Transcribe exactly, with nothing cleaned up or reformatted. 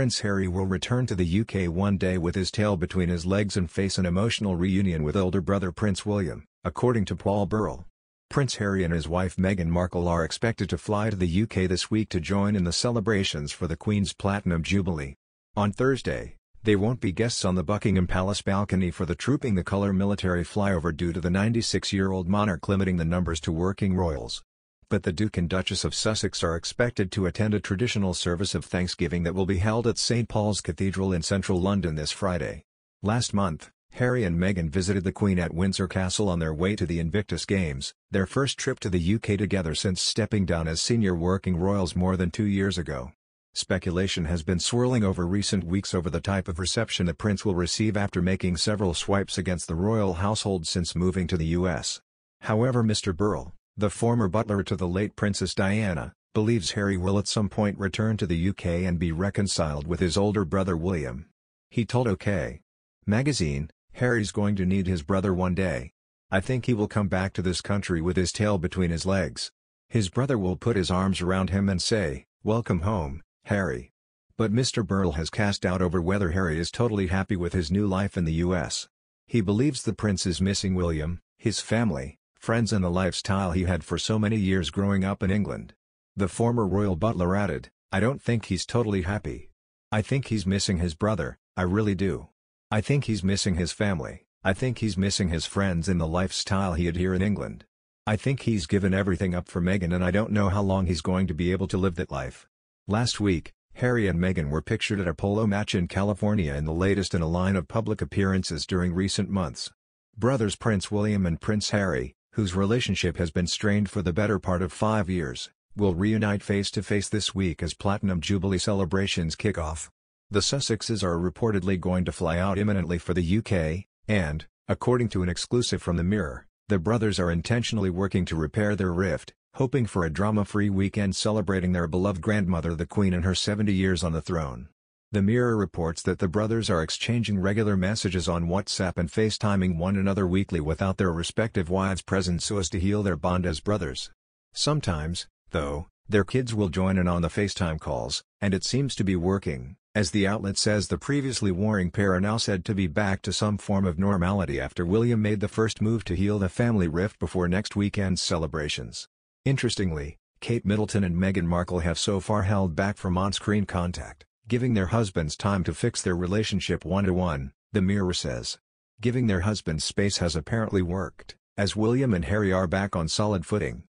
Prince Harry will return to the U K one day with his tail between his legs and face an emotional reunion with older brother Prince William, according to Paul Burrell. Prince Harry and his wife Meghan Markle are expected to fly to the U K this week to join in the celebrations for the Queen's Platinum Jubilee. On Thursday, they won't be guests on the Buckingham Palace balcony for the Trooping the Colour military flyover due to the ninety-six-year-old monarch limiting the numbers to working royals. But the Duke and Duchess of Sussex are expected to attend a traditional service of Thanksgiving that will be held at Saint Paul's Cathedral in central London this Friday. Last month, Harry and Meghan visited the Queen at Windsor Castle on their way to the Invictus Games, their first trip to the U K together since stepping down as senior working royals more than two years ago. Speculation has been swirling over recent weeks over the type of reception the prince will receive after making several swipes against the royal household since moving to the U S. However, Mister Burrell, the former butler to the late Princess Diana, believes Harry will at some point return to the U K and be reconciled with his older brother William. He told OK. Magazine, "Harry's going to need his brother one day. I think he will come back to this country with his tail between his legs. His brother will put his arms around him and say, 'Welcome home, Harry.'" But Mister Burrell has cast doubt over whether Harry is totally happy with his new life in the U S. He believes the prince is missing William, his family, friends and the lifestyle he had for so many years growing up in England. The former royal butler added, "I don't think he's totally happy. I think he's missing his brother, I really do. I think he's missing his family, I think he's missing his friends and the lifestyle he had here in England. I think he's given everything up for Meghan and I don't know how long he's going to be able to live that life." Last week, Harry and Meghan were pictured at a polo match in California in the latest in a line of public appearances during recent months. Brothers Prince William and Prince Harry, whose relationship has been strained for the better part of five years, will reunite face-to-face this week as Platinum Jubilee celebrations kick off. The Sussexes are reportedly going to fly out imminently for the U K, and, according to an exclusive from The Mirror, the brothers are intentionally working to repair their rift, hoping for a drama-free weekend celebrating their beloved grandmother the Queen and her seventy years on the throne. The Mirror reports that the brothers are exchanging regular messages on WhatsApp and FaceTiming one another weekly without their respective wives present so as to heal their bond as brothers. Sometimes, though, their kids will join in on the FaceTime calls, and it seems to be working, as the outlet says the previously warring pair are now said to be back to some form of normality after William made the first move to heal the family rift before next weekend's celebrations. Interestingly, Kate Middleton and Meghan Markle have so far held back from on-screen contact, giving their husbands time to fix their relationship one-to-one, The Mirror says. Giving their husbands space has apparently worked, as William and Harry are back on solid footing.